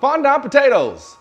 Fondant potatoes.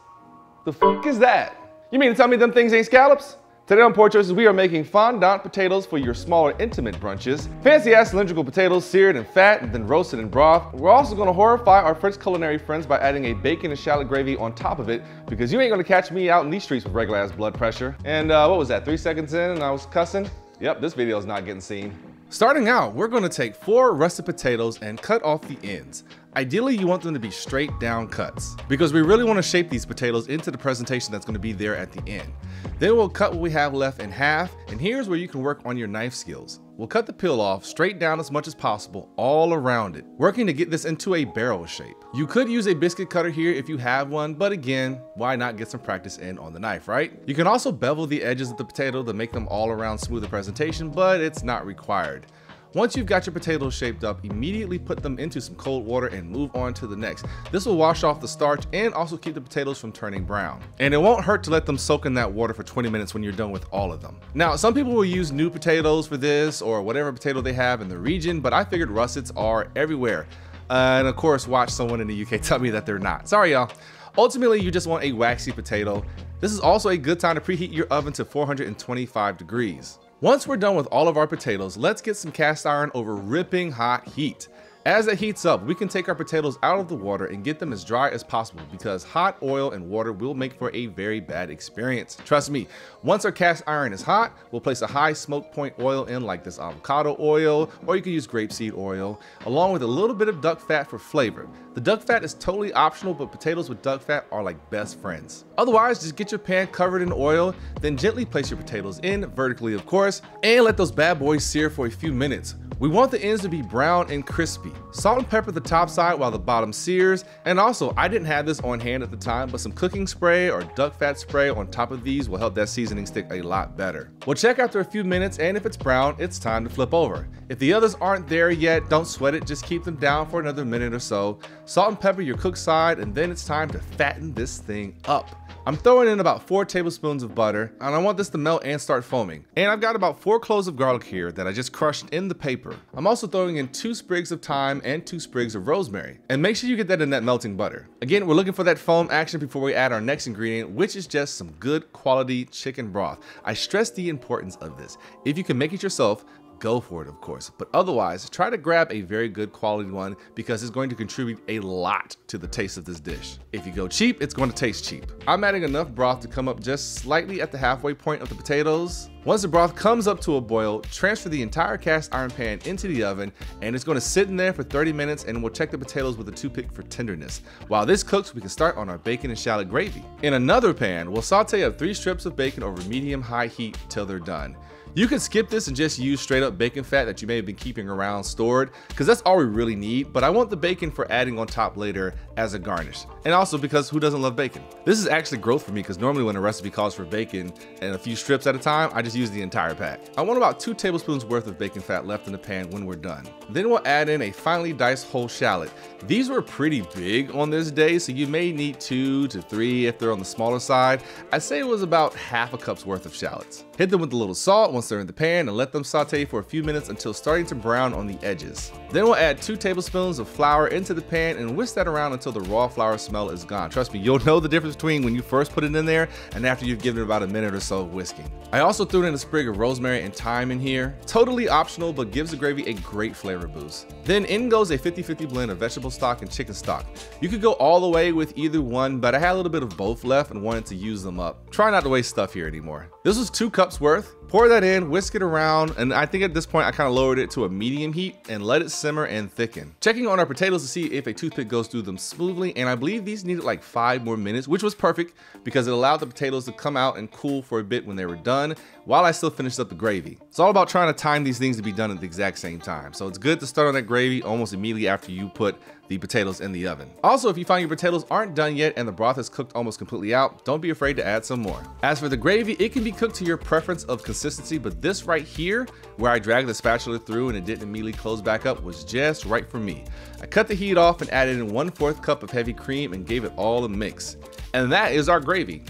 The fuck is that? You mean to tell me them things ain't scallops? Today on Port Choices, we are making fondant potatoes for your smaller intimate brunches. Fancy ass cylindrical potatoes seared in fat and then roasted in broth. We're also gonna horrify our French culinary friends by adding a bacon and shallot gravy on top of it, because you ain't gonna catch me out in these streets with regular ass blood pressure. And what was that, 3 seconds in and I was cussing? Yep, this video's not getting seen. Starting out, we're gonna take 4 russet potatoes and cut off the ends. Ideally, you want them to be straight down cuts because we really wanna shape these potatoes into the presentation that's gonna be there at the end. Then we'll cut what we have left in half, and here's where you can work on your knife skills. We'll cut the peel off straight down as much as possible all around it, working to get this into a barrel shape. You could use a biscuit cutter here if you have one, but again, why not get some practice in on the knife, right? You can also bevel the edges of the potato to make them all around smoother presentation, but it's not required. Once you've got your potatoes shaped up, immediately put them into some cold water and move on to the next. This will wash off the starch and also keep the potatoes from turning brown. And it won't hurt to let them soak in that water for 20 minutes when you're done with all of them. Now, some people will use new potatoes for this or whatever potato they have in the region, but I figured russets are everywhere. And of course, watch someone in the UK tell me that they're not. Sorry, y'all. Ultimately, you just want a waxy potato. This is also a good time to preheat your oven to 425 degrees. Once we're done with all of our potatoes, let's get some cast iron over ripping hot heat. As it heats up, we can take our potatoes out of the water and get them as dry as possible because hot oil and water will make for a very bad experience. Trust me, once our cast iron is hot, we'll place a high smoke point oil in like this avocado oil, or you can use grapeseed oil, along with a little bit of duck fat for flavor. The duck fat is totally optional, but potatoes with duck fat are like best friends. Otherwise, just get your pan covered in oil, then gently place your potatoes in, vertically of course, and let those bad boys sear for a few minutes. We want the ends to be brown and crispy. Salt and pepper the top side while the bottom sears, and also I didn't have this on hand at the time, but some cooking spray or duck fat spray on top of these will help that seasoning stick a lot better. We'll check after a few minutes, and if it's brown, it's time to flip over. If the others aren't there yet, don't sweat it, just keep them down for another minute or so. Salt and pepper your cooked side, and then it's time to fatten this thing up. I'm throwing in about 4 tablespoons of butter, and I want this to melt and start foaming. And I've got about 4 cloves of garlic here that I just crushed in the paper. I'm also throwing in 2 sprigs of thyme and 2 sprigs of rosemary. And make sure you get that in that melting butter. Again, we're looking for that foam action before we add our next ingredient, which is just some good quality chicken broth. I stress the importance of this. If you can make it yourself, go for it, of course, but otherwise try to grab a very good quality one because it's going to contribute a lot to the taste of this dish. If you go cheap, it's going to taste cheap. I'm adding enough broth to come up just slightly at the halfway point of the potatoes. Once the broth comes up to a boil, transfer the entire cast iron pan into the oven, and it's going to sit in there for 30 minutes, and we'll check the potatoes with a toothpick for tenderness. While this cooks, we can start on our bacon and shallot gravy. In another pan, we'll saute up 3 strips of bacon over medium-high heat till they're done. You can skip this and just use straight up bacon fat that you may have been keeping around stored, because that's all we really need, but I want the bacon for adding on top later as a garnish. And also because who doesn't love bacon? This is actually growth for me, because normally when a recipe calls for bacon and a few strips at a time, I just use the entire pack. I want about 2 tablespoons worth of bacon fat left in the pan when we're done. Then we'll add in a finely diced whole shallot. These were pretty big on this day, so you may need 2 to 3 if they're on the smaller side. I'd say it was about half a cup's worth of shallots. Hit them with a little salt once they're in the pan and let them saute for a few minutes until starting to brown on the edges. Then we'll add 2 tablespoons of flour into the pan and whisk that around until the raw flour smell is gone. Trust me, you'll know the difference between when you first put it in there and after you've given it about a minute or so of whisking. I also threw in a sprig of rosemary and thyme in here. Totally optional, but gives the gravy a great flavor boost. Then in goes a 50-50 blend of vegetable stock and chicken stock. You could go all the way with either one, but I had a little bit of both left and wanted to use them up. Try not to waste stuff here anymore. This was 2 cups worth. Pour that in, whisk it around, and I think at this point I kind of lowered it to a medium heat and let it simmer and thicken. Checking on our potatoes to see if a toothpick goes through them smoothly, and I believe these needed like 5 more minutes, which was perfect because it allowed the potatoes to come out and cool for a bit when they were done while I still finished up the gravy. It's all about trying to time these things to be done at the exact same time. So it's good to start on that gravy almost immediately after you put the potatoes in the oven. Also, if you find your potatoes aren't done yet and the broth is cooked almost completely out, don't be afraid to add some more. As for the gravy, it can be cooked to your preference of consistency, but this right here, where I dragged the spatula through and it didn't immediately close back up, was just right for me. I cut the heat off and added in 1/4 cup of heavy cream and gave it all a mix. And that is our gravy.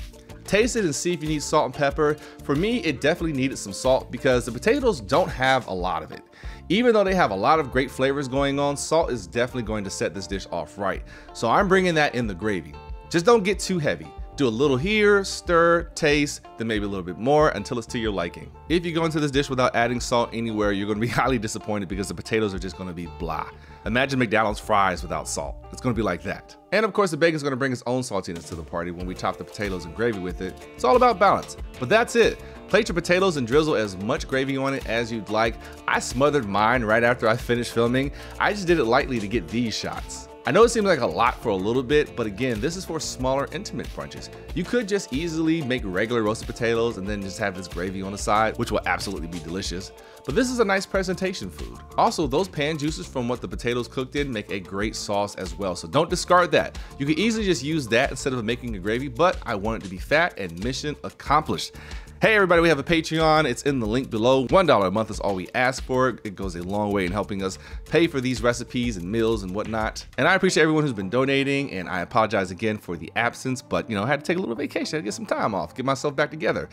Taste it and see if you need salt and pepper. For me, it definitely needed some salt because the potatoes don't have a lot of it. Even though they have a lot of great flavors going on, salt is definitely going to set this dish off right. So I'm bringing that in the gravy. Just don't get too heavy. Do a little here, stir, taste, then maybe a little bit more until it's to your liking. If you go into this dish without adding salt anywhere, you're gonna be highly disappointed because the potatoes are just gonna be blah. Imagine McDonald's fries without salt. It's gonna be like that. And of course, the bacon's gonna bring its own saltiness to the party when we top the potatoes and gravy with it. It's all about balance, but that's it. Plate your potatoes and drizzle as much gravy on it as you'd like. I smothered mine right after I finished filming. I just did it lightly to get these shots. I know it seems like a lot for a little bit, but again, this is for smaller, intimate brunches. You could just easily make regular roasted potatoes and then just have this gravy on the side, which will absolutely be delicious. But this is a nice presentation food. Also, those pan juices from what the potatoes cooked in make a great sauce as well, so don't discard that. You could easily just use that instead of making a gravy, but I want it to be fat and mission accomplished. Hey everybody, we have a Patreon. It's in the link below. $1 a month is all we ask for. It goes a long way in helping us pay for these recipes and meals and whatnot. And I appreciate everyone who's been donating, and I apologize again for the absence, but you know, I had to take a little vacation. I had to get some time off, get myself back together.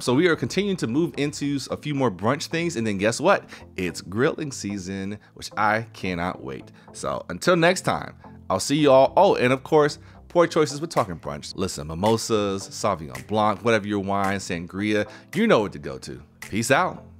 So we are continuing to move into a few more brunch things, and then guess what? It's grilling season, which I cannot wait. So until next time, I'll see you all. Oh, and of course, Port Choices, we're talking brunch. Listen, mimosas, Sauvignon Blanc, whatever your wine, sangria, you know what to go to. Peace out.